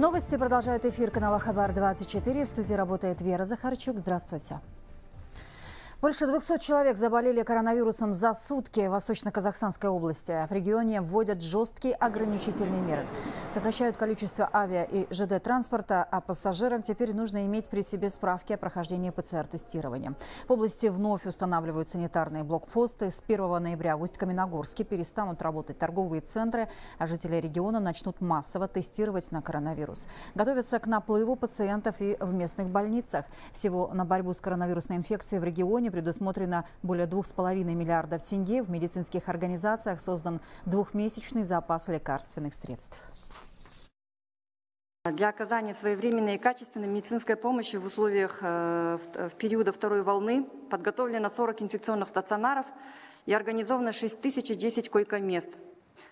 Новости продолжают эфир канала Хабар 24. В студии работает Вера Захарчук. Здравствуйте. Больше 200 человек заболели коронавирусом за сутки в Восточно-Казахстанской области. В регионе вводят жесткие ограничительные меры. Сокращают количество авиа и ЖД-транспорта, а пассажирам теперь нужно иметь при себе справки о прохождении ПЦР-тестирования. В области вновь устанавливают санитарные блокпосты. С 1 ноября в Усть-Каменогорске перестанут работать торговые центры, а жители региона начнут массово тестировать на коронавирус. Готовятся к наплыву пациентов и в местных больницах. Всего на борьбу с коронавирусной инфекцией в регионе предусмотрено более 2,5 миллиардов тенге. В медицинских организациях создан двухмесячный запас лекарственных средств. Для оказания своевременной и качественной медицинской помощи в условиях в периода второй волны подготовлено 40 инфекционных стационаров и организовано 6010 койко-мест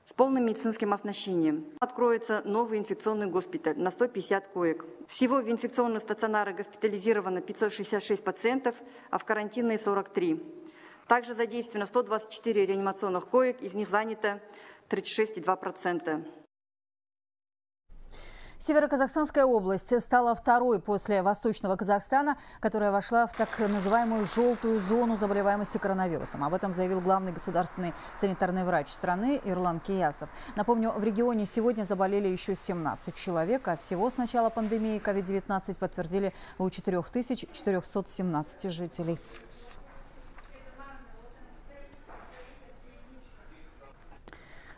с полным медицинским оснащением. Откроется новый инфекционный госпиталь на 150 коек. Всего в инфекционные стационары госпитализировано 566 пациентов, а в карантинные 43. Также задействовано 124 реанимационных коек, из них занято 36,2%. Северо-Казахстанская область стала второй после Восточного Казахстана, которая вошла в так называемую «желтую зону» заболеваемости коронавирусом. Об этом заявил главный государственный санитарный врач страны Ирлан Киясов. Напомню, в регионе сегодня заболели еще 17 человек, а всего с начала пандемии COVID-19 подтвердили у 4417 жителей.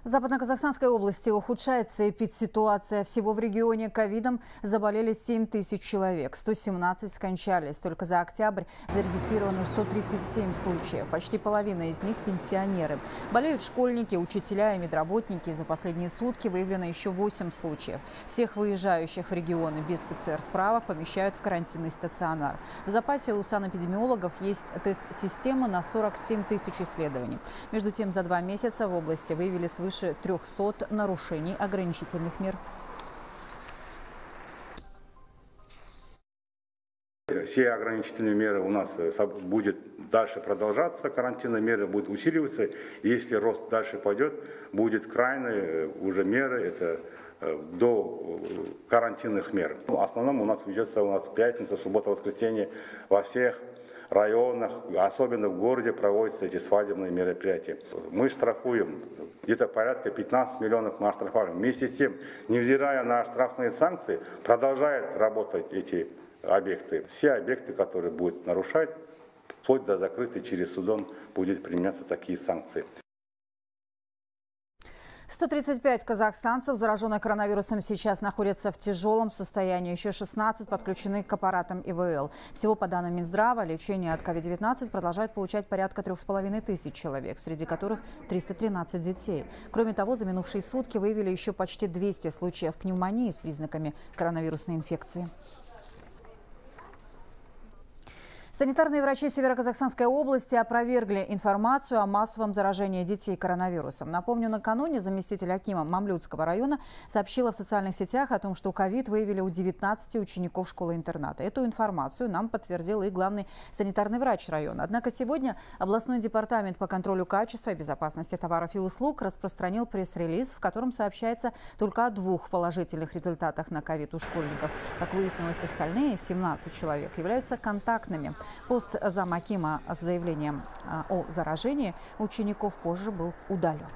В Западно-Казахстанской области ухудшается эпидситуация. Всего в регионе ковидом заболели 7 тысяч человек. 117 скончались. Только за октябрь зарегистрировано 137 случаев. Почти половина из них – пенсионеры. Болеют школьники, учителя и медработники. За последние сутки выявлено еще 8 случаев. Всех выезжающих в регионы без ПЦР-справок помещают в карантинный стационар. В запасе у санэпидемиологов есть тест-система на 47 тысяч исследований. Между тем, за 2 месяца в области выявили свыше 300 нарушений ограничительных мер. Все ограничительные меры у нас будут дальше продолжаться, карантинные меры будут усиливаться. Если рост дальше пойдет, будут крайние уже меры, это до карантинных мер. В основном у нас ведется пятница, суббота, воскресенье во всех районах, особенно в городе, проводятся эти свадебные мероприятия. Мы штрафуем, где-то порядка 15 миллионов мы оштрафовали. Вместе с тем, невзирая на штрафные санкции, продолжают работать эти объекты. Все объекты, которые будут нарушать, вплоть до закрытия через судом, будут применяться такие санкции. 135 казахстанцев, зараженных коронавирусом, сейчас находятся в тяжелом состоянии. Еще 16 подключены к аппаратам ИВЛ. Всего, по данным Минздрава, лечение от COVID-19 продолжает получать порядка 3,5 тысяч человек, среди которых 313 детей. Кроме того, за минувшие сутки выявили еще почти 200 случаев пневмонии с признаками коронавирусной инфекции. Санитарные врачи Северо-Казахстанской области опровергли информацию о массовом заражении детей коронавирусом. Напомню, накануне заместитель акима Мамлютского района сообщила в социальных сетях о том, что ковид выявили у 19 учеников школы-интерната. Эту информацию нам подтвердил и главный санитарный врач района. Однако сегодня областной департамент по контролю качества и безопасности товаров и услуг распространил пресс-релиз, в котором сообщается только о 2 положительных результатах на ковид у школьников. Как выяснилось, остальные 17 человек являются контактными. Пост замакима с заявлением о заражении учеников позже был удален.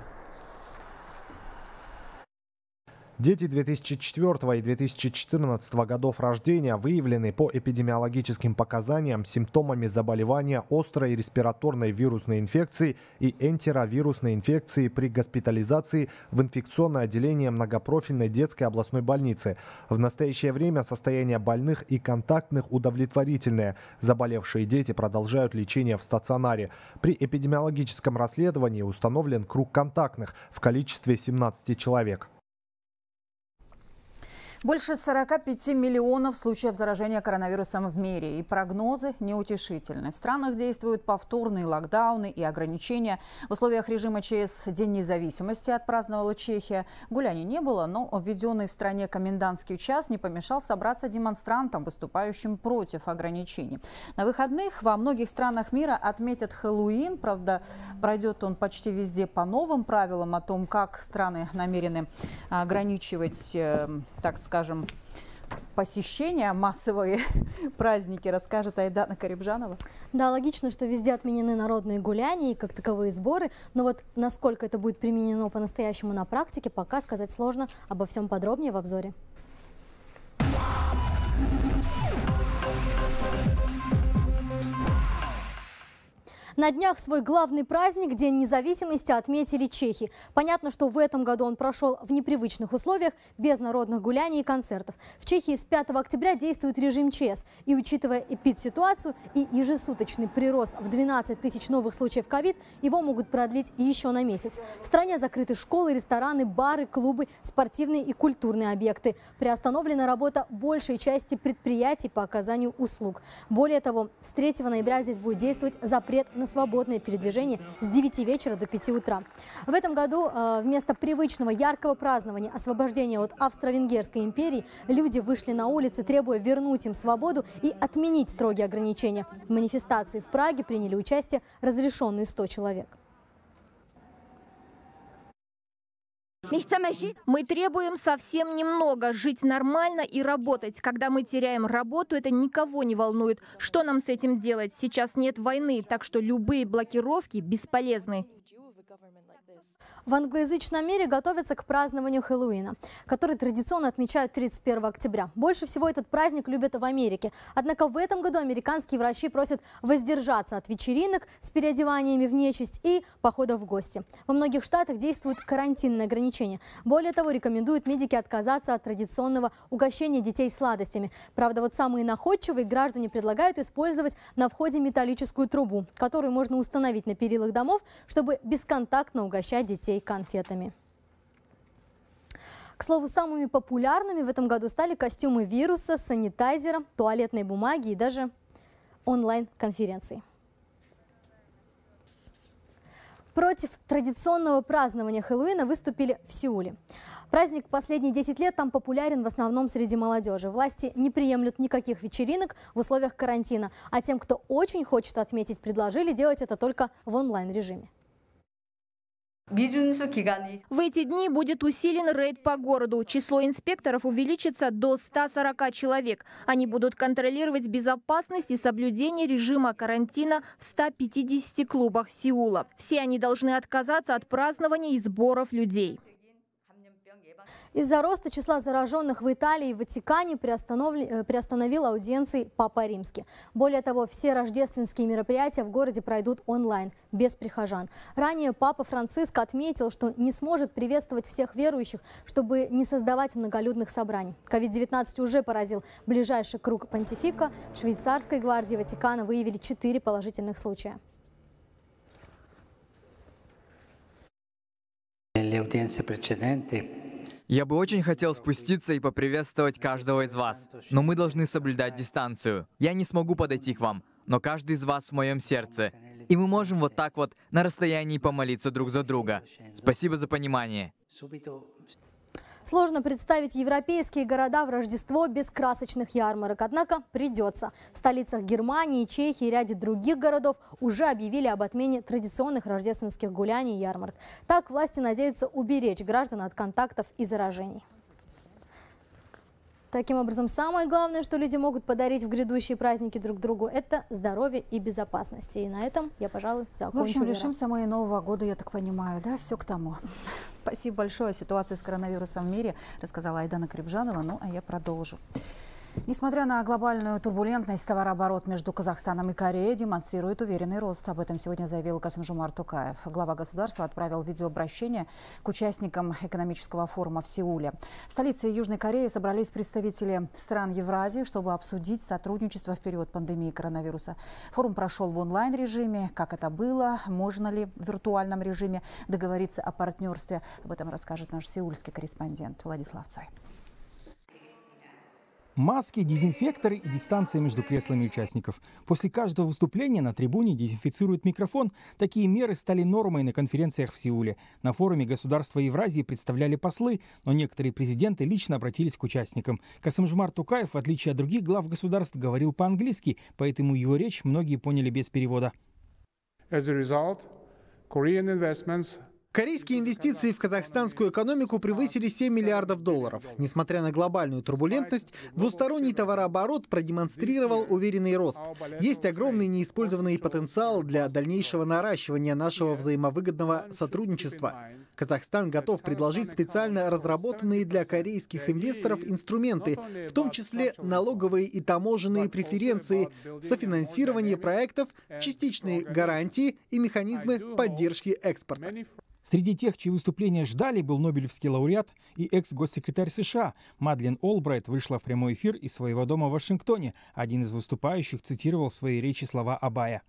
Дети 2004 и 2014 годов рождения выявлены по эпидемиологическим показаниям симптомами заболевания острой респираторной вирусной инфекции и энтеровирусной инфекции при госпитализации в инфекционное отделение многопрофильной детской областной больницы. В настоящее время состояние больных и контактных удовлетворительное. Заболевшие дети продолжают лечение в стационаре. При эпидемиологическом расследовании установлен круг контактных в количестве 17 человек. Больше 45 миллионов случаев заражения коронавирусом в мире. И прогнозы неутешительны. В странах действуют повторные локдауны и ограничения. В условиях режима ЧС День независимости отпраздновала Чехия. Гуляний не было, но введенный в стране комендантский час не помешал собраться демонстрантам, выступающим против ограничений. На выходных во многих странах мира отметят Хэллоуин. Правда, пройдет он почти везде по новым правилам о том, как страны намерены ограничивать, так сказать, посещения, массовые праздники, расскажет Айдана Карибжанова. Да, логично, что везде отменены народные гуляния и как таковые сборы, но вот насколько это будет применено по-настоящему на практике, пока сказать сложно. Обо всем подробнее в обзоре. На днях свой главный праздник, День независимости, отметили чехи. Понятно, что в этом году он прошел в непривычных условиях, без народных гуляний и концертов. В Чехии с 5 октября действует режим ЧС. И учитывая эпидситуацию и ежесуточный прирост в 12 тысяч новых случаев ковид, его могут продлить еще на месяц. В стране закрыты школы, рестораны, бары, клубы, спортивные и культурные объекты. Приостановлена работа большей части предприятий по оказанию услуг. Более того, с 3 ноября здесь будет действовать запрет на свободное передвижение с 9 вечера до 5 утра. В этом году вместо привычного яркого празднования освобождения от Австро-Венгерской империи люди вышли на улицы, требуя вернуть им свободу и отменить строгие ограничения. В манифестации в Праге приняли участие разрешенные 100 человек. Мы требуем совсем немного – жить нормально и работать. Когда мы теряем работу, это никого не волнует. Что нам с этим делать? Сейчас нет войны, так что любые блокировки бесполезны. В англоязычном мире готовятся к празднованию Хэллоуина, который традиционно отмечают 31 октября. Больше всего этот праздник любят в Америке. Однако в этом году американские врачи просят воздержаться от вечеринок с переодеваниями в нечисть и походов в гости. Во многих штатах действуют карантинные ограничения. Более того, рекомендуют медики отказаться от традиционного угощения детей сладостями. Правда, вот самые находчивые граждане предлагают использовать на входе металлическую трубу, которую можно установить на перилах домов, чтобы бесконтактно угощать детей конфетами. К слову, самыми популярными в этом году стали костюмы вируса, санитайзера, туалетной бумаги и даже онлайн-конференции. Против традиционного празднования Хэллоуина выступили в Сеуле. Праздник последние 10 лет там популярен в основном среди молодежи. Власти не приемлют никаких вечеринок в условиях карантина, а тем, кто очень хочет отметить, предложили делать это только в онлайн-режиме. В эти дни будет усилен рейд по городу. Число инспекторов увеличится до 140 человек. Они будут контролировать безопасность и соблюдение режима карантина в 150 клубах Сеула. Все они должны отказаться от празднования и сборов людей. Из-за роста числа зараженных в Италии и Ватикане приостановил аудиенции Папа Римский. Более того, все рождественские мероприятия в городе пройдут онлайн, без прихожан. Ранее Папа Франциск отметил, что не сможет приветствовать всех верующих, чтобы не создавать многолюдных собраний. COVID-19 уже поразил ближайший круг понтифика. В Швейцарской гвардии Ватикана выявили 4 положительных случая. Я бы очень хотел спуститься и поприветствовать каждого из вас, но мы должны соблюдать дистанцию. Я не смогу подойти к вам, но каждый из вас в моем сердце. И мы можем вот так вот на расстоянии помолиться друг за друга. Спасибо за понимание. Сложно представить европейские города в Рождество без красочных ярмарок, однако придется. В столицах Германии, Чехии и ряде других городов уже объявили об отмене традиционных рождественских гуляний и ярмарок. Так власти надеются уберечь граждан от контактов и заражений. Таким образом, самое главное, что люди могут подарить в грядущие праздники друг другу, это здоровье и безопасность. И на этом я, пожалуй, закончу. В общем, лишимся мы и Нового года, я так понимаю, да? Все к тому. Спасибо большое. О ситуации с коронавирусом в мире рассказала Айдана Карибжанова. Ну, а я продолжу. Несмотря на глобальную турбулентность, товарооборот между Казахстаном и Кореей демонстрирует уверенный рост. Об этом сегодня заявил Касым-Жомарт Токаев. Глава государства отправил видеообращение к участникам экономического форума в Сеуле. В столице Южной Кореи собрались представители стран Евразии, чтобы обсудить сотрудничество в период пандемии коронавируса. Форум прошел в онлайн-режиме. Как это было? Можно ли в виртуальном режиме договориться о партнерстве? Об этом расскажет наш сеульский корреспондент Владислав Цой. Маски, дезинфекторы и дистанция между креслами участников. После каждого выступления на трибуне дезинфицируют микрофон. Такие меры стали нормой на конференциях в Сеуле. На форуме государства Евразии представляли послы, но некоторые президенты лично обратились к участникам. Касым-Жомарт Токаев, в отличие от других глав государств, говорил по-английски, поэтому его речь многие поняли без перевода. Корейские инвестиции в казахстанскую экономику превысили $7 миллиардов. Несмотря на глобальную турбулентность, двусторонний товарооборот продемонстрировал уверенный рост. Есть огромный неиспользованный потенциал для дальнейшего наращивания нашего взаимовыгодного сотрудничества. Казахстан готов предложить специально разработанные для корейских инвесторов инструменты, в том числе налоговые и таможенные преференции, софинансирование проектов, частичные гарантии и механизмы поддержки экспорта. Среди тех, чьи выступления ждали, был нобелевский лауреат и экс-госсекретарь США. Мадлен Олбрайт вышла в прямой эфир из своего дома в Вашингтоне. Один из выступающих цитировал в своей речи слова Абая.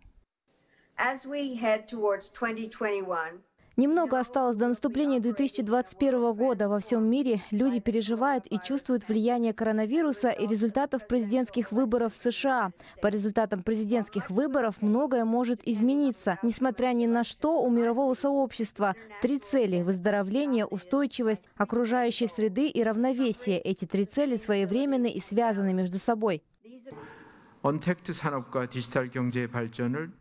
Немного осталось до наступления 2021 года. Во всем мире люди переживают и чувствуют влияние коронавируса и результатов президентских выборов в США. По результатам президентских выборов многое может измениться. Несмотря ни на что, у мирового сообщества три цели – выздоровление, устойчивость окружающей среды и равновесие. Эти три цели своевременны и связаны между собой.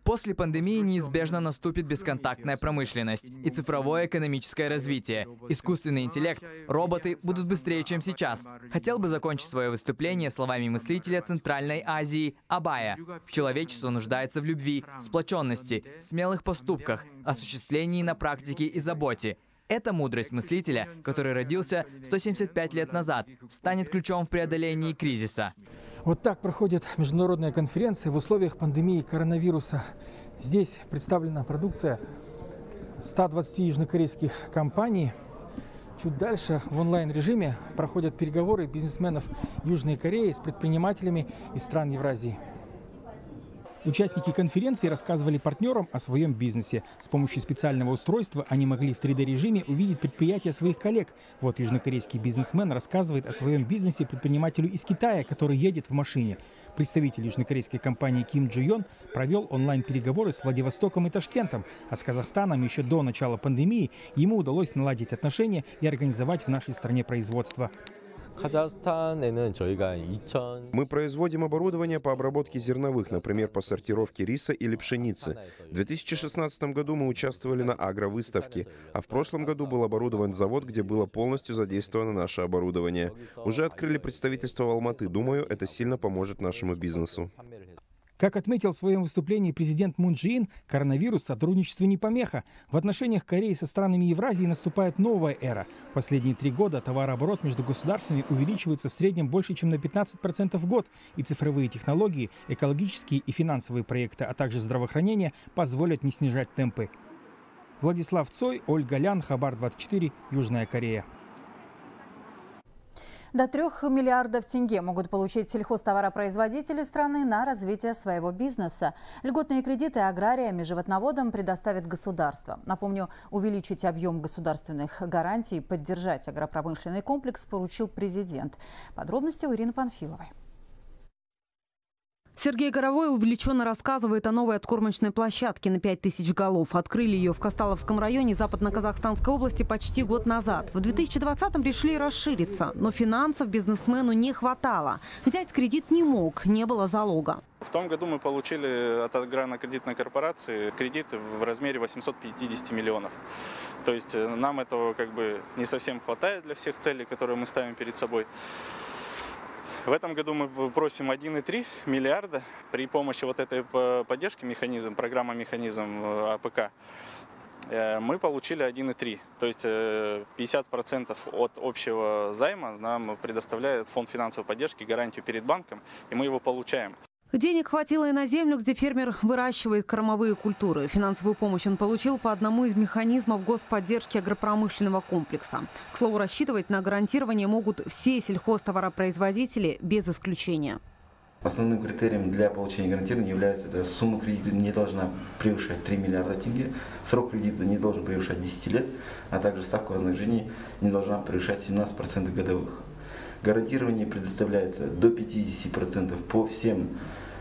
После пандемии неизбежно наступит бесконтактная промышленность и цифровое экономическое развитие. Искусственный интеллект, роботы будут быстрее, чем сейчас. Хотел бы закончить свое выступление словами мыслителя Центральной Азии Абая. Человечество нуждается в любви, сплоченности, смелых поступках, осуществлении на практике и заботе. Эта мудрость мыслителя, который родился 175 лет назад, станет ключом в преодолении кризиса. Вот так проходит международная конференция в условиях пандемии коронавируса. Здесь представлена продукция 120 южнокорейских компаний. Чуть дальше в онлайн-режиме проходят переговоры бизнесменов Южной Кореи с предпринимателями из стран Евразии. Участники конференции рассказывали партнерам о своем бизнесе. С помощью специального устройства они могли в 3D-режиме увидеть предприятия своих коллег. Вот южнокорейский бизнесмен рассказывает о своем бизнесе предпринимателю из Китая, который едет в машине. Представитель южнокорейской компании Ким Джу Ён провел онлайн-переговоры с Владивостоком и Ташкентом. А с Казахстаном еще до начала пандемии ему удалось наладить отношения и организовать в нашей стране производство. Мы производим оборудование по обработке зерновых, например, по сортировке риса или пшеницы. В 2016 году мы участвовали на агровыставке, а в прошлом году был оборудован завод, где было полностью задействовано наше оборудование. Уже открыли представительство в Алматы. Думаю, это сильно поможет нашему бизнесу. Как отметил в своем выступлении президент Мун Чже Ин, коронавирус сотрудничеству не помеха. В отношениях Кореи со странами Евразии наступает новая эра. В последние 3 года товарооборот между государствами увеличивается в среднем больше, чем на 15% в год. И цифровые технологии, экологические и финансовые проекты, а также здравоохранение позволят не снижать темпы. Владислав Цой, Ольга Лян, Хабар 24, Южная Корея. До 3 миллиардов тенге могут получить сельхозтоваропроизводители страны на развитие своего бизнеса. Льготные кредиты аграриям и животноводам предоставит государство. Напомню, увеличить объем государственных гарантий и поддержать агропромышленный комплекс поручил президент. Подробности у Ирины Панфиловой. Сергей Горовой увлеченно рассказывает о новой откормочной площадке на 5000 голов. Открыли ее в Касталовском районе Западно-Казахстанской области почти год назад. В 2020-м решили расшириться, но финансов бизнесмену не хватало. Взять кредит не мог, не было залога. В том году мы получили от аграрно-кредитной корпорации кредит в размере 850 миллионов. То есть нам этого как бы не совсем хватает для всех целей, которые мы ставим перед собой. В этом году мы просим 1,3 миллиарда. При помощи вот этой поддержки механизм, программа механизм АПК, мы получили 1,3. То есть 50% от общего займа нам предоставляет фонд финансовой поддержки, гарантию перед банком, и мы его получаем. Денег хватило и на землю, где фермер выращивает кормовые культуры. Финансовую помощь он получил по одному из механизмов господдержки агропромышленного комплекса. К слову, рассчитывать на гарантирование могут все сельхозтоваропроизводители без исключения. Основным критерием для получения гарантирования является сумма кредита не должна превышать 3 миллиарда тенге, срок кредита не должен превышать 10 лет, а также ставка вознаграждения не должна превышать 17% годовых. Гарантирование предоставляется до 50% по всем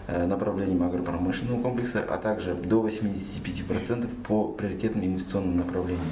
направлениям агропромышленного комплекса, а также до 85% по приоритетным инвестиционным направлениям.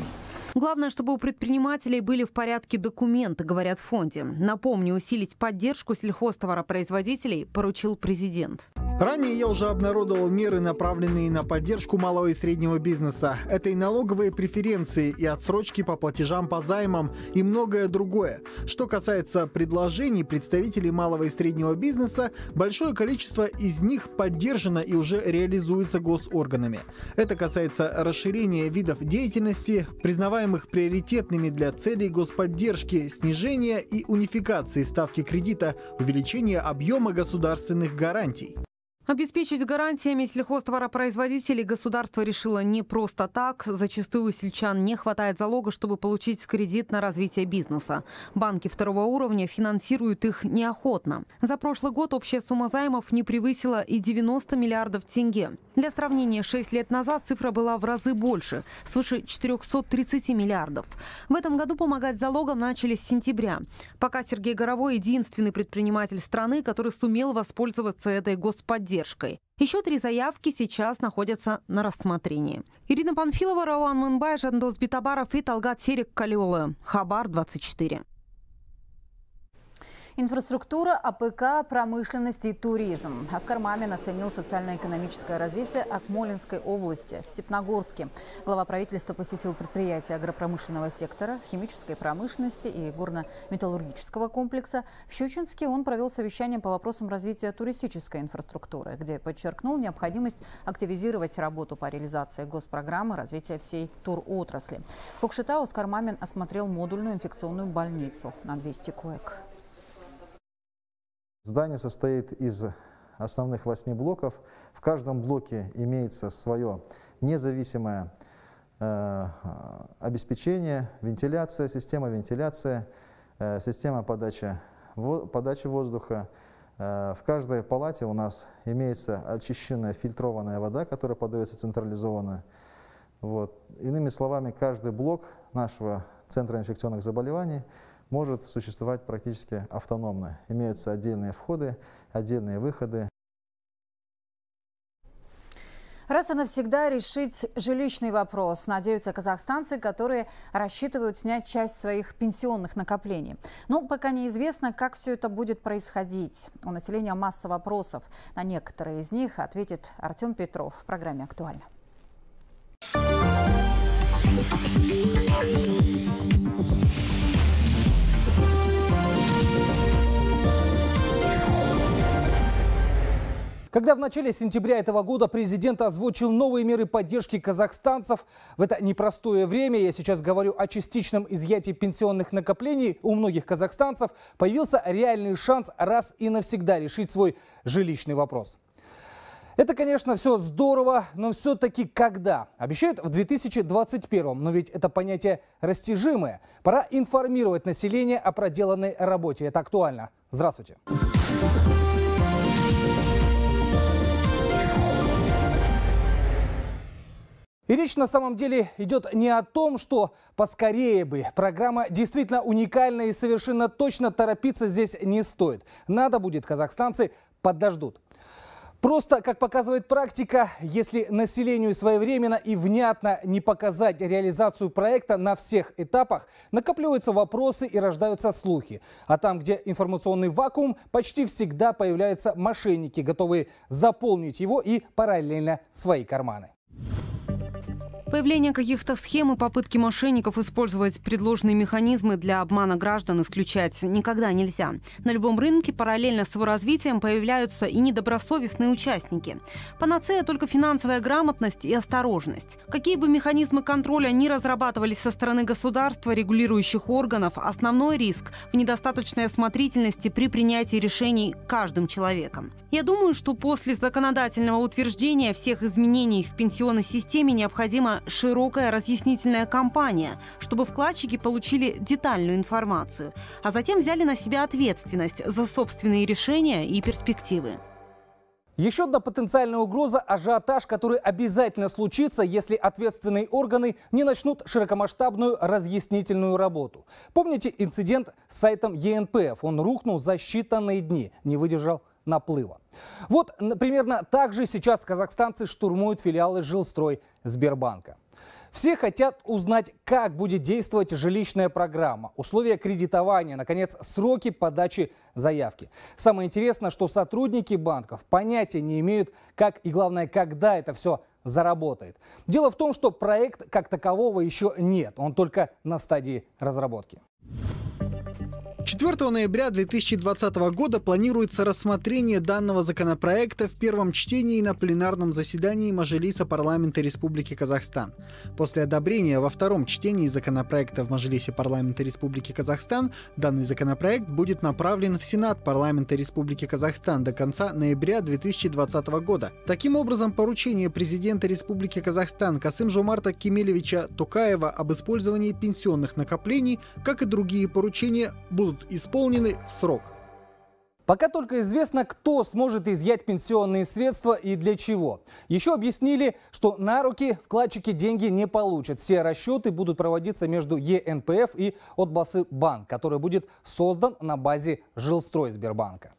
Главное, чтобы у предпринимателей были в порядке документы, говорят в фонде. Напомню, усилить поддержку сельхозтоваропроизводителей поручил президент. Ранее я уже обнародовал меры, направленные на поддержку малого и среднего бизнеса. Это и налоговые преференции, и отсрочки по платежам по займам, и многое другое. Что касается предложений представителей малого и среднего бизнеса, большое количество из них поддержано и уже реализуется госорганами. Это касается расширения видов деятельности, признаваемых приоритетными для целей господдержки, снижения и унификации ставки кредита, увеличения объема государственных гарантий. Обеспечить гарантиями сельхозтоваропроизводителей государство решило не просто так. Зачастую у сельчан не хватает залога, чтобы получить кредит на развитие бизнеса. Банки второго уровня финансируют их неохотно. За прошлый год общая сумма займов не превысила и 90 миллиардов тенге. Для сравнения, 6 лет назад цифра была в разы больше – свыше 430 миллиардов. В этом году помогать залогам начали с сентября. Пока Сергей Горовой – единственный предприниматель страны, который сумел воспользоваться этой господдержкой. Еще 3 заявки сейчас находятся на рассмотрении. Ирина Панфилова, Рауан Мэнбай, Жандос Битабаров и Талгат Серик Калиолы. Хабар 24. Инфраструктура, АПК, промышленность и туризм. Аскар Мамин оценил социально-экономическое развитие Акмолинской области в Степногорске. Глава правительства посетил предприятия агропромышленного сектора, химической промышленности и горно-металлургического комплекса. В Щучинске он провел совещание по вопросам развития туристической инфраструктуры, где подчеркнул необходимость активизировать работу по реализации госпрограммы развития всей туротрасли. В Кокшетау Аскар Мамин осмотрел модульную инфекционную больницу на 200 коек. Здание состоит из основных 8 блоков. В каждом блоке имеется свое независимое обеспечение, вентиляция, система вентиляции, система подачи воздуха. В каждой палате у нас имеется очищенная фильтрованная вода, которая подается централизованно. Вот. Иными словами, каждый блок нашего центра инфекционных заболеваний может существовать практически автономно. Имеются отдельные входы, отдельные выходы. Раз и навсегда решить жилищный вопрос, надеются казахстанцы, которые рассчитывают снять часть своих пенсионных накоплений. Но пока неизвестно, как все это будет происходить. У населения масса вопросов. На некоторые из них ответит Артем Петров в программе «Актуально». Когда в начале сентября этого года президент озвучил новые меры поддержки казахстанцев, в это непростое время, я сейчас говорю о частичном изъятии пенсионных накоплений у многих казахстанцев, появился реальный шанс раз и навсегда решить свой жилищный вопрос. Это, конечно, все здорово, но все-таки когда? Обещают в 2021-м, но ведь это понятие растяжимое. Пора информировать население о проделанной работе. Это актуально. Здравствуйте. И речь на самом деле идет не о том, что поскорее бы. Программа действительно уникальна и совершенно точно торопиться здесь не стоит. Надо будет, казахстанцы подождут. Просто, как показывает практика, если населению своевременно и внятно не показать реализацию проекта на всех этапах, накапливаются вопросы и рождаются слухи. А там, где информационный вакуум, почти всегда появляются мошенники, готовые заполнить его и параллельно свои карманы. Появление каких-то схем и попытки мошенников использовать предложенные механизмы для обмана граждан исключать никогда нельзя. На любом рынке параллельно с его развитием появляются и недобросовестные участники. Панацея только финансовая грамотность и осторожность. Какие бы механизмы контроля ни разрабатывались со стороны государства, регулирующих органов, основной риск в недостаточной осмотрительности при принятии решений каждым человеком. Я думаю, что после законодательного утверждения всех изменений в пенсионной системе необходимо широкая разъяснительная кампания, чтобы вкладчики получили детальную информацию, а затем взяли на себя ответственность за собственные решения и перспективы. Еще одна потенциальная угроза – ажиотаж, который обязательно случится, если ответственные органы не начнут широкомасштабную разъяснительную работу. Помните инцидент с сайтом ЕНПФ? Он рухнул за считанные дни, не выдержал наплыва. Вот примерно так же сейчас казахстанцы штурмуют филиалы Жилстрой Сбербанка. Все хотят узнать, как будет действовать жилищная программа, условия кредитования, наконец, сроки подачи заявки. Самое интересное, что сотрудники банков понятия не имеют, как и, главное, когда это все заработает. Дело в том, что проект как такового еще нет, он только на стадии разработки. 4 ноября 2020 года планируется рассмотрение данного законопроекта в первом чтении на пленарном заседании Мажилиса парламента Республики Казахстан. После одобрения во втором чтении законопроекта в Мажилисе парламента Республики Казахстан данный законопроект будет направлен в Сенат парламента Республики Казахстан до конца ноября 2020 года. Таким образом, поручение президента Республики Казахстан Касым-Жомарта Кемелевича Токаева об использовании пенсионных накоплений, как и другие поручения, будут исполнены в срок. Пока только известно, кто сможет изъять пенсионные средства и для чего. Еще объяснили, что на руки вкладчики деньги не получат. Все расчеты будут проводиться между ЕНПФ и Отбасы-банк, который будет создан на базе Жилстрой Сбербанка.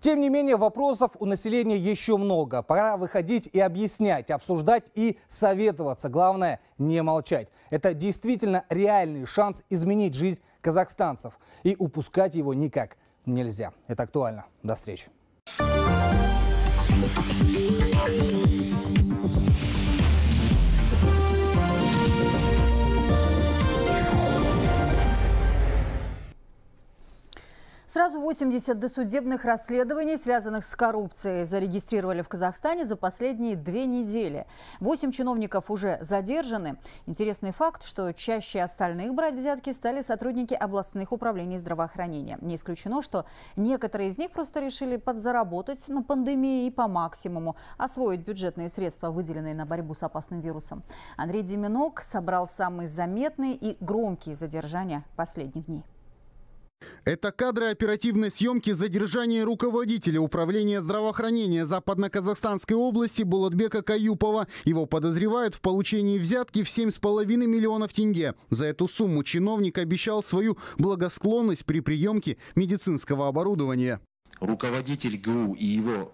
Тем не менее, вопросов у населения еще много. Пора выходить и объяснять, обсуждать и советоваться. Главное, не молчать. Это действительно реальный шанс изменить жизнь казахстанцев. И упускать его никак нельзя. Это актуально. До встречи. Сразу 80 досудебных расследований, связанных с коррупцией, зарегистрировали в Казахстане за последние 2 недели. 8 чиновников уже задержаны. Интересный факт, что чаще остальных брать взятки стали сотрудники областных управлений здравоохранения. Не исключено, что некоторые из них просто решили подзаработать на пандемии и по максимуму освоить бюджетные средства, выделенные на борьбу с опасным вирусом. Андрей Деменок собрал самые заметные и громкие задержания последних дней. Это кадры оперативной съемки задержания руководителя управления здравоохранения Западно-Казахстанской области Болотбека Каюпова. Его подозревают в получении взятки в 7,5 миллионов тенге. За эту сумму чиновник обещал свою благосклонность при приемке медицинского оборудования. Руководитель ГУ и его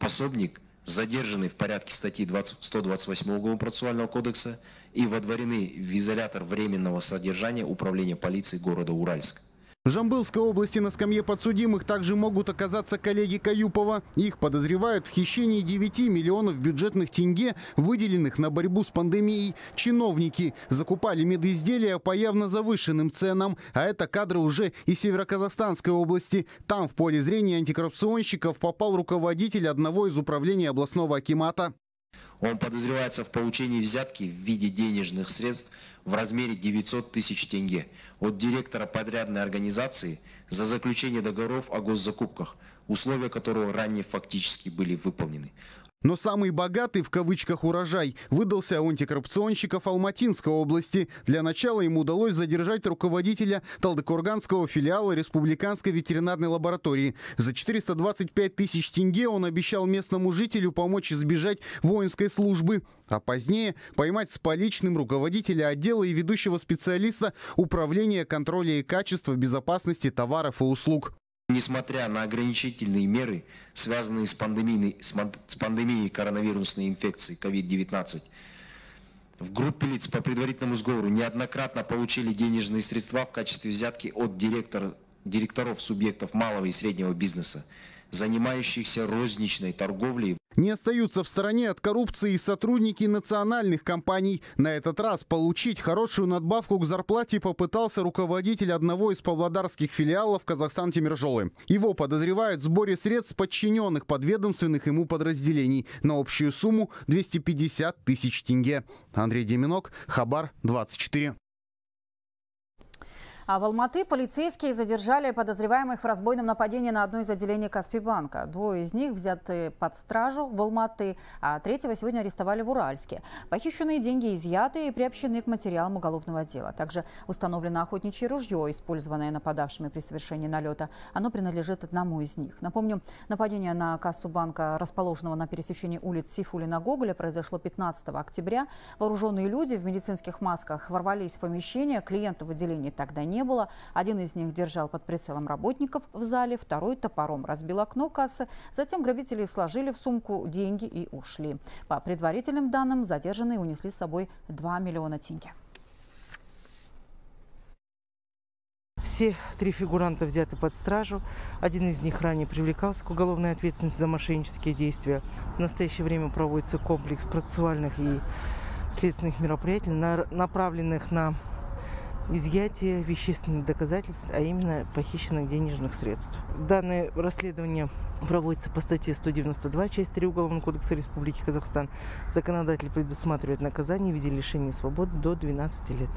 пособник задержаны в порядке статьи 128 Уголовного процессуального кодекса и водворены в изолятор временного содержания управления полиции города Уральск. В Жамбылской области на скамье подсудимых также могут оказаться коллеги Каюпова. Их подозревают в хищении 9 миллионов бюджетных тенге, выделенных на борьбу с пандемией. Чиновники закупали медизделия по явно завышенным ценам. А это кадры уже из Северо-Казахстанской области. Там в поле зрения антикоррупционщиков попал руководитель одного из управлений областного акимата. Он подозревается в получении взятки в виде денежных средств в размере 900 тысяч тенге от директора подрядной организации за заключение договоров о госзакупках, условия которого ранее фактически были выполнены. Но самый богатый, в кавычках, урожай выдался у антикоррупционщиков Алматинской области. Для начала им удалось задержать руководителя Талдыкорганского филиала Республиканской ветеринарной лаборатории. За 425 тысяч тенге он обещал местному жителю помочь избежать воинской службы, а позднее поймать с поличным руководителя отдела и ведущего специалиста Управления контроля и качества безопасности товаров и услуг. Несмотря на ограничительные меры, связанные с пандемией коронавирусной инфекции COVID-19, в группе лиц по предварительному сговору неоднократно получили денежные средства в качестве взятки от директоров субъектов малого и среднего бизнеса, занимающихся розничной торговлей. Не остаются в стороне от коррупции сотрудники национальных компаний. На этот раз получить хорошую надбавку к зарплате попытался руководитель одного из павлодарских филиалов «Казахстан Темиржолы». Его подозревают в сборе средств подчиненных подведомственных ему подразделений на общую сумму 250 тысяч тенге. Андрей Деменок, Хабар 24. А в Алматы полицейские задержали подозреваемых в разбойном нападении на одно из отделений Каспийбанка. 2 из них взяты под стражу в Алматы, а 3-го сегодня арестовали в Уральске. Похищенные деньги изъяты и приобщены к материалам уголовного дела. Также установлено охотничье ружье, использованное нападавшими при совершении налета. Оно принадлежит одному из них. Напомню, нападение на кассу банка, расположенного на пересечении улиц Сейфуллина-Гоголя, произошло 15 октября. Вооруженные люди в медицинских масках ворвались в помещение, клиентов в отделении тогда не не было. Один из них держал под прицелом работников в зале, второй топором разбил окно кассы. Затем грабители сложили в сумку деньги и ушли. По предварительным данным, задержанные унесли с собой 2 миллиона тенге. Все три фигуранта взяты под стражу. Один из них ранее привлекался к уголовной ответственности за мошеннические действия. В настоящее время проводится комплекс процессуальных и следственных мероприятий, направленных на изъятие вещественных доказательств, а именно похищенных денежных средств. Данное расследование проводится по статье 192, часть 3 Уголовного кодекса Республики Казахстан. Законодатель предусматривает наказание в виде лишения свободы до 12 лет.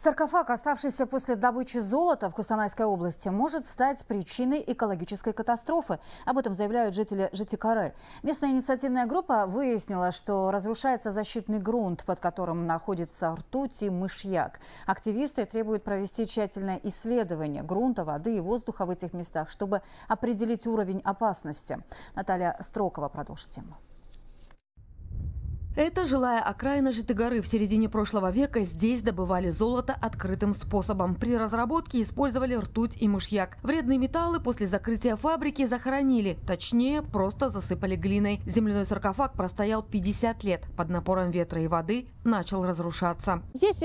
Саркофаг, оставшийся после добычи золота в Костанайской области, может стать причиной экологической катастрофы. Об этом заявляют жители Житикары. Местная инициативная группа выяснила, что разрушается защитный грунт, под которым находится ртуть и мышьяк. Активисты требуют провести тщательное исследование грунта, воды и воздуха в этих местах, чтобы определить уровень опасности. Наталья Строкова продолжит тему. Это жилая окраина Житигары. В середине прошлого века здесь добывали золото открытым способом. При разработке использовали ртуть и мышьяк. Вредные металлы после закрытия фабрики захоронили. Точнее, просто засыпали глиной. Земляной саркофаг простоял 50 лет. Под напором ветра и воды начал разрушаться. Здесь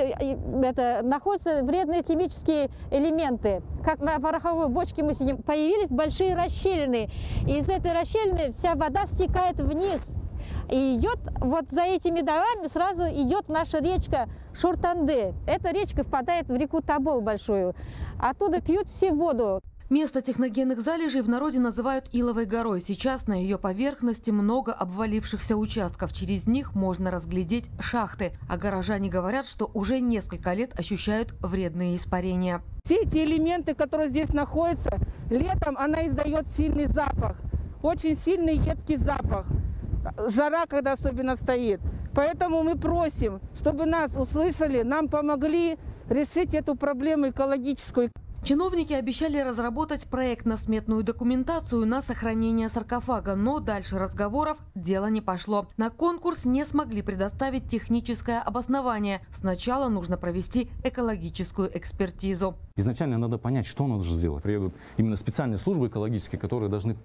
находятся вредные химические элементы. Как на пороховой бочке мы сидим, появились большие расщелины. И из этой расщелины вся вода стекает вниз. И идет, вот за этими долами сразу идет наша речка Шуртанды. Эта речка впадает в реку Тобол большую. Оттуда пьют всю воду. Место техногенных залежей в народе называют Иловой горой. Сейчас на ее поверхности много обвалившихся участков. Через них можно разглядеть шахты. А горожане говорят, что уже несколько лет ощущают вредные испарения. Все эти элементы, которые здесь находятся, летом она издает сильный запах. Очень сильный едкий запах. Жара, когда особенно стоит. Поэтому мы просим, чтобы нас услышали, нам помогли решить эту проблему экологическую. Чиновники обещали разработать проектно-сметную документацию на сохранение саркофага, но дальше разговоров дело не пошло. На конкурс не смогли предоставить техническое обоснование. Сначала нужно провести экологическую экспертизу. Изначально надо понять, что нужно сделать. Приедут именно специальные службы экологические, которые должны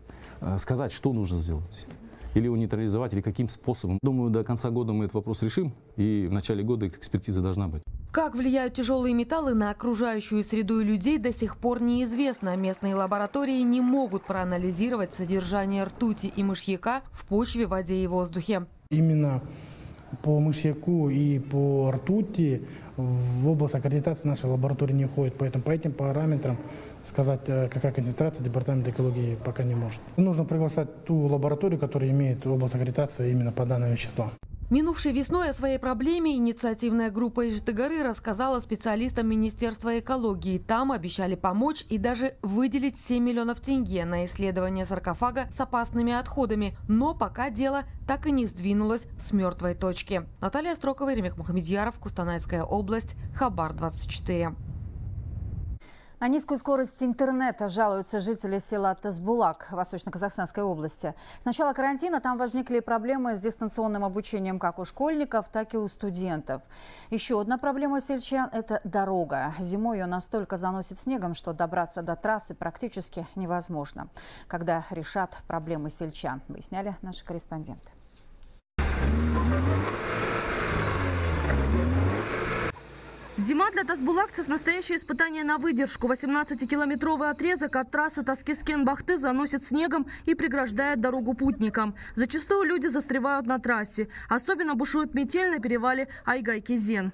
сказать, что нужно сделать. Или его нейтрализовать, или каким способом. Думаю, до конца года мы этот вопрос решим, и в начале года экспертиза должна быть. Как влияют тяжелые металлы на окружающую среду и людей, до сих пор неизвестно. Местные лаборатории не могут проанализировать содержание ртути и мышьяка в почве, воде и воздухе. Именно по мышьяку и по ртути в область аккредитации нашей лаборатории не уходит. Поэтому по этим параметрам сказать, какая концентрация, Департамент экологии пока не может. Нужно приглашать ту лабораторию, которая имеет область аккредитации именно по данному веществу. Минувшей весной о своей проблеме инициативная группа из Житигары рассказала специалистам Министерства экологии. Там обещали помочь и даже выделить 7 миллионов тенге на исследование саркофага с опасными отходами. Но пока дело так и не сдвинулось с мертвой точки. Наталья Строкова, Ремик Мухамедьяров, Костанайская область, Хабар 24. На низкую скорость интернета жалуются жители села Тасбулак Восточно-Казахстанской области. С начала карантина там возникли проблемы с дистанционным обучением как у школьников, так и у студентов. Еще одна проблема сельчан – это дорога. Зимой ее настолько заносит снегом, что добраться до трассы практически невозможно. Когда решат проблемы сельчан, выясняли наши корреспонденты. Зима для тасбулакцев – настоящее испытание на выдержку. 18-километровый отрезок от трассы Таскескен-Бахты заносит снегом и преграждает дорогу путникам. Зачастую люди застревают на трассе. Особенно бушует метель на перевале Айгай-Кезен.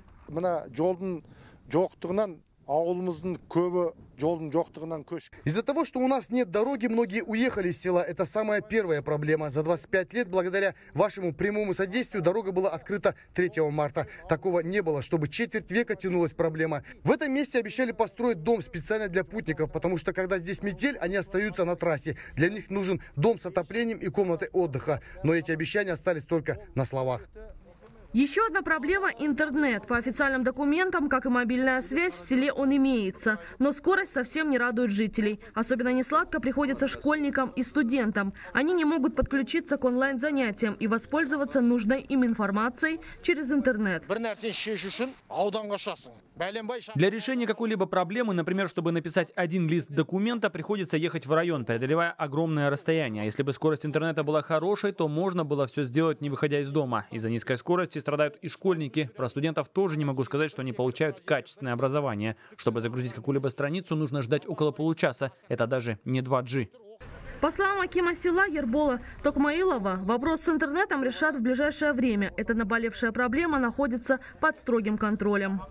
Из-за того, что у нас нет дороги, многие уехали с села. Это самая первая проблема. За 25 лет благодаря вашему прямому содействию дорога была открыта 3 марта. Такого не было, чтобы четверть века тянулась проблема. В этом месте обещали построить дом специально для путников, потому что когда здесь метель, они остаются на трассе. Для них нужен дом с отоплением и комнаты отдыха. Но эти обещания остались только на словах. Еще одна проблема – интернет. По официальным документам, как и мобильная связь, в селе он имеется. Но скорость совсем не радует жителей. Особенно несладко приходится школьникам и студентам. Они не могут подключиться к онлайн-занятиям и воспользоваться нужной им информацией через интернет. Для решения какой-либо проблемы, например, чтобы написать один лист документа, приходится ехать в район, преодолевая огромное расстояние. А если бы скорость интернета была хорошей, то можно было все сделать, не выходя из дома. Из-за низкой скорости страдают и школьники. Про студентов тоже не могу сказать, что они получают качественное образование. Чтобы загрузить какую-либо страницу, нужно ждать около получаса. Это даже не 2G. По словам акима села Ербола Токмаилова, вопрос с интернетом решат в ближайшее время. Эта наболевшая проблема находится под строгим контролем.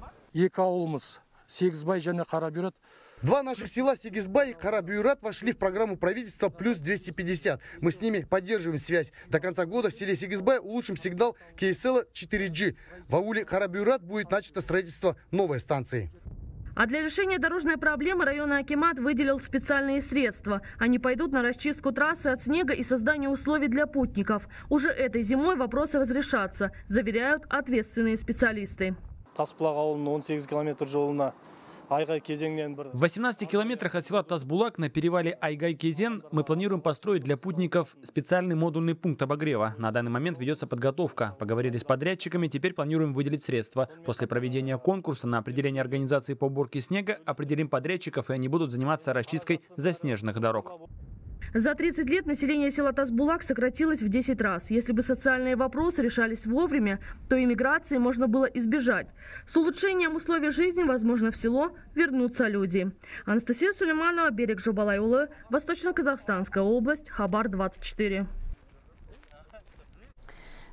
Два наших села Сигизбай и Харабиурат вошли в программу правительства «Плюс 250». Мы с ними поддерживаем связь. До конца года в селе Сигизбай улучшим сигнал КСЛ 4G. В ауле Харабиурат будет начато строительство новой станции. А для решения дорожной проблемы районный акимат выделил специальные средства. Они пойдут на расчистку трассы от снега и создание условий для путников. Уже этой зимой вопросы разрешатся, заверяют ответственные специалисты. В 18 километрах от села Тасбулак на перевале Айгай-Кезен мы планируем построить для путников специальный модульный пункт обогрева. На данный момент ведется подготовка. Поговорили с подрядчиками, теперь планируем выделить средства. После проведения конкурса на определение организации по уборке снега определим подрядчиков, и они будут заниматься расчисткой заснеженных дорог. За 30 лет население села Тасбулак сократилось в 10 раз. Если бы социальные вопросы решались вовремя, то иммиграции можно было избежать. С улучшением условий жизни, возможно, в село вернутся люди. Анастасия Сулейманова, Берег Жабалайулы, Восточно-Казахстанская область, Хабар 24.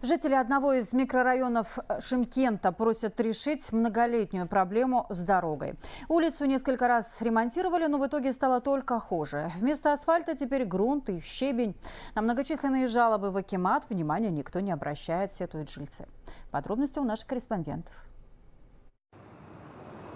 Жители одного из микрорайонов Шымкента просят решить многолетнюю проблему с дорогой. Улицу несколько раз ремонтировали, но в итоге стало только хуже. Вместо асфальта теперь грунт и щебень. На многочисленные жалобы в акимат внимания никто не обращает, сетуют жильцы. Подробности у наших корреспондентов.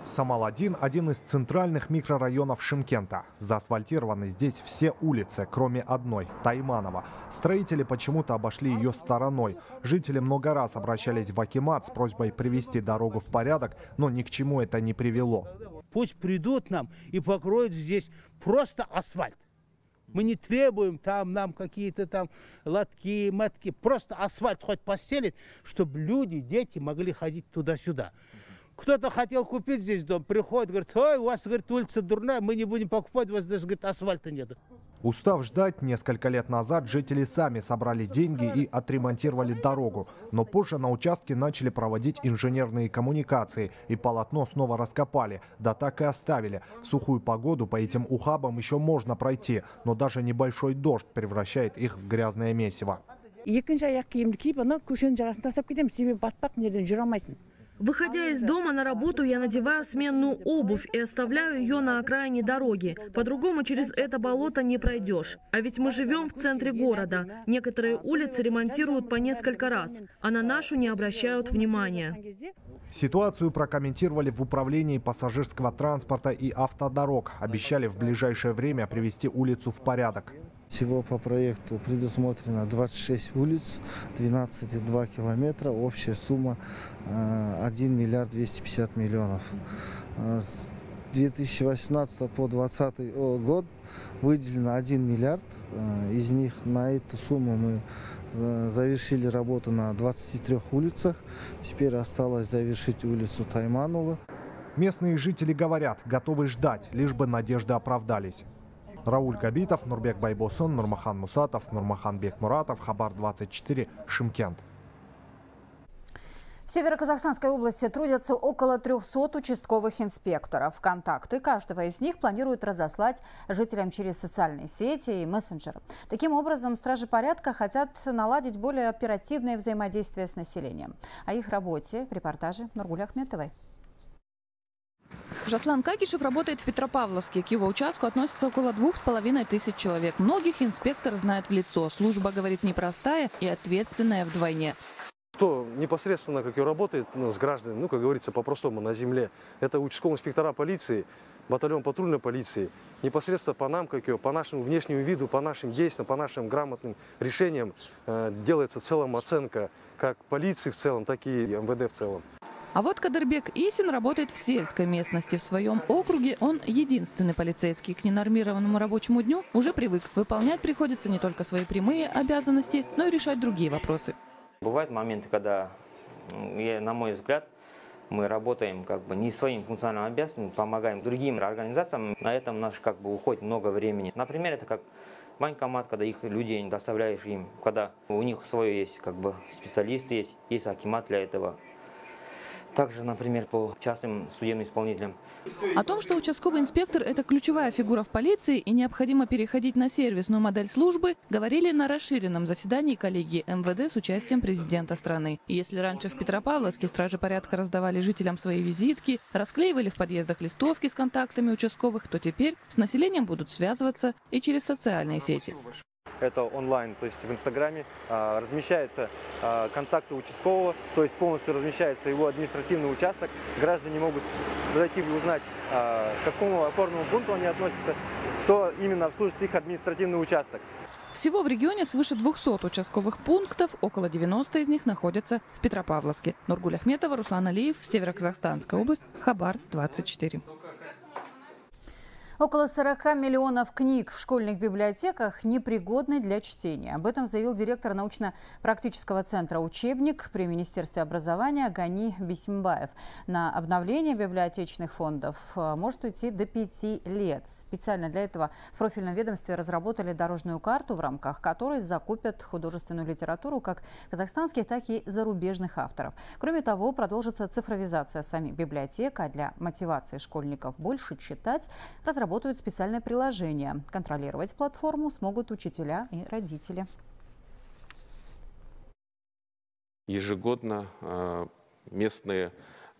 Самал-1 – один из центральных микрорайонов Шымкента. Заасфальтированы здесь все улицы, кроме одной – Тайманова. Строители почему-то обошли ее стороной. Жители много раз обращались в акимат с просьбой привести дорогу в порядок, но ни к чему это не привело. Пусть придут нам и покроют здесь просто асфальт. Мы не требуем там нам какие-то там лотки, матки. Просто асфальт хоть постелить, чтобы люди, дети могли ходить туда-сюда. Кто-то хотел купить здесь дом, приходит, говорит, ой, у вас, говорит, улица дурная, мы не будем покупать, у вас даже, говорит, асфальта нет. Устав ждать, несколько лет назад жители сами собрали деньги и отремонтировали дорогу. Но позже на участке начали проводить инженерные коммуникации, и полотно снова раскопали, да так и оставили. В сухую погоду по этим ухабам еще можно пройти, но даже небольшой дождь превращает их в грязное месиво. Выходя из дома на работу, я надеваю сменную обувь и оставляю ее на окраине дороги. По-другому через это болото не пройдешь. А ведь мы живем в центре города. Некоторые улицы ремонтируют по несколько раз, а на нашу не обращают внимания. Ситуацию прокомментировали в управлении пассажирского транспорта и автодорог. Обещали в ближайшее время привести улицу в порядок. Всего по проекту предусмотрено 26 улиц, 12,2 километра, общая сумма 1 миллиард 250 миллионов. С 2018 по 2020 год выделено 1 миллиард, из них на эту сумму мы завершили работу на 23 улицах, теперь осталось завершить улицу Тайманова. Местные жители говорят, готовы ждать, лишь бы надежды оправдались. Рауль Габитов, Нурбек Байбосон, Нурмахан Мусатов, Нурмахан Бекмуратов, Хабар 24, Шымкент. В Северо-Казахстанской области трудятся около 300 участковых инспекторов. Контакты каждого из них планируют разослать жителям через социальные сети и мессенджеры. Таким образом, стражи порядка хотят наладить более оперативное взаимодействие с населением. О их работе в репортаже Нургуля Ахметовой. Жаслан Кагишев работает в Петропавловске. К его участку относится около 2500 человек. Многих инспектор знает в лицо. Служба, говорит, непростая и ответственная вдвойне. Кто непосредственно, как и работает с гражданами, ну, как говорится, по-простому, на земле, это участковые инспектора полиции, батальон патрульной полиции. Непосредственно по нам, как ее, по нашему внешнему виду, по нашим действиям, по нашим грамотным решениям делается в целом оценка как полиции в целом, так и МВД в целом. А вот Кадырбек Исин работает в сельской местности. В своем округе он единственный полицейский. К ненормированному рабочему дню уже привык. Выполнять приходится не только свои прямые обязанности, но и решать другие вопросы. Бывают моменты, когда, на мой взгляд, мы работаем как бы не своим функциональным обязанностям, помогаем другим организациям, на этом наш как бы уходит много времени. Например, это как банкомат, когда их людей доставляешь им, когда у них свой есть как бы специалисты, есть акимат для этого. Также, например, по частным судебным исполнителям. О том, что участковый инспектор – это ключевая фигура в полиции и необходимо переходить на сервисную модель службы, говорили на расширенном заседании коллегии МВД с участием президента страны. И если раньше в Петропавловске стражи порядка раздавали жителям свои визитки, расклеивали в подъездах листовки с контактами участковых, то теперь с населением будут связываться и через социальные сети. Это онлайн, то есть в Инстаграме размещаются контакты участкового, то есть полностью размещается его административный участок. Граждане могут зайти и узнать, к какому опорному пункту они относятся, кто именно обслужит их административный участок. Всего в регионе свыше 200 участковых пунктов, около 90 из них находятся в Петропавловске. Нургуль Ахметова, Руслан Алиев, Северо-Казахстанская область, Хабар 24. Около 40 миллионов книг в школьных библиотеках непригодны для чтения. Об этом заявил директор научно-практического центра «Учебник» при Министерстве образования Гани Бисимбаев. На обновление библиотечных фондов может уйти до 5 лет. Специально для этого в профильном ведомстве разработали дорожную карту, в рамках которой закупят художественную литературу как казахстанских, так и зарубежных авторов. Кроме того, продолжится цифровизация самих библиотек, а для мотивации школьников больше читать работают специальное приложение. Контролировать платформу смогут учителя и родители. Ежегодно местные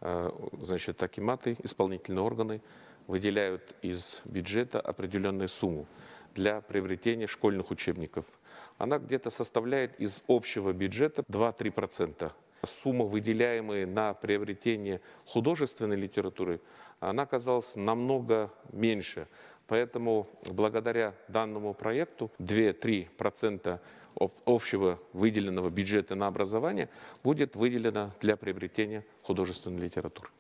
акиматы, исполнительные органы выделяют из бюджета определенную сумму для приобретения школьных учебников. Она где-то составляет из общего бюджета 2–3%. Сумма, выделяемая на приобретение художественной литературы, она оказалась намного меньше. Поэтому благодаря данному проекту 2–3% общего выделенного бюджета на образование будет выделено для приобретения художественной литературы.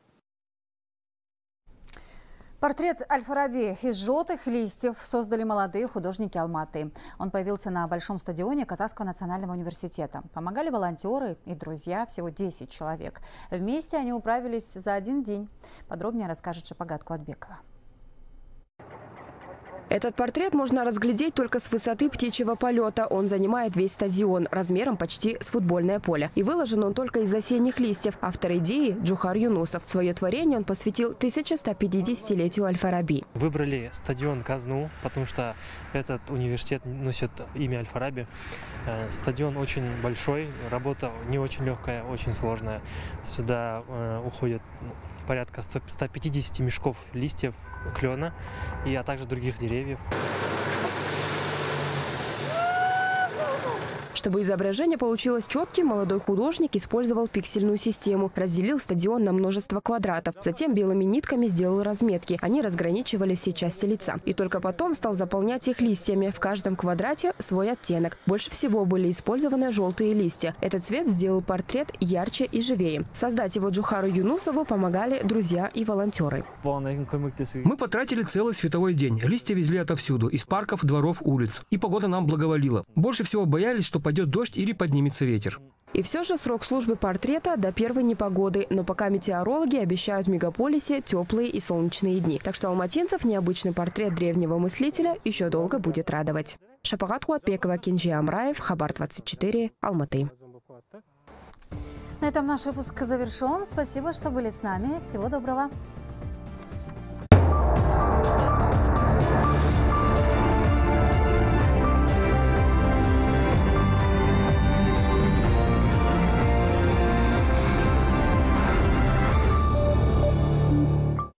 Портрет Аль-Фараби из желтых листьев создали молодые художники Алматы. Он появился на большом стадионе Казахского национального университета. Помогали волонтеры и друзья, всего 10 человек. Вместе они управились за один день. Подробнее расскажет Шапагат Куатбекова. Этот портрет можно разглядеть только с высоты птичьего полета. Он занимает весь стадион, размером почти с футбольное поле. И выложен он только из осенних листьев. Автор идеи – Джухар Юнусов. Свое творение он посвятил 1150-летию Аль-Фараби. Выбрали стадион Казну, потому что этот университет носит имя Аль-Фараби. Стадион очень большой, работа не очень легкая, очень сложная. Сюда уходит порядка 150 мешков листьев, клена, а также других деревьев. Чтобы изображение получилось четким, молодой художник использовал пиксельную систему. Разделил стадион на множество квадратов. Затем белыми нитками сделал разметки. Они разграничивали все части лица. И только потом стал заполнять их листьями. В каждом квадрате свой оттенок. Больше всего были использованы желтые листья. Этот цвет сделал портрет ярче и живее. Создать его Джухару Юнусову помогали друзья и волонтеры. Мы потратили целый световой день. Листья везли отовсюду. Из парков, дворов, улиц. И погода нам благоволила. Больше всего боялись, что пойдет дождь или поднимется ветер. И все же срок службы портрета до первой непогоды. Но пока метеорологи обещают в мегаполисе теплые и солнечные дни. Так что алматинцев необычный портрет древнего мыслителя еще долго будет радовать. Шапагат Куатбекова, Кинжи Амраев, Хабар 24, Алматы. На этом наш выпуск завершен. Спасибо, что были с нами. Всего доброго.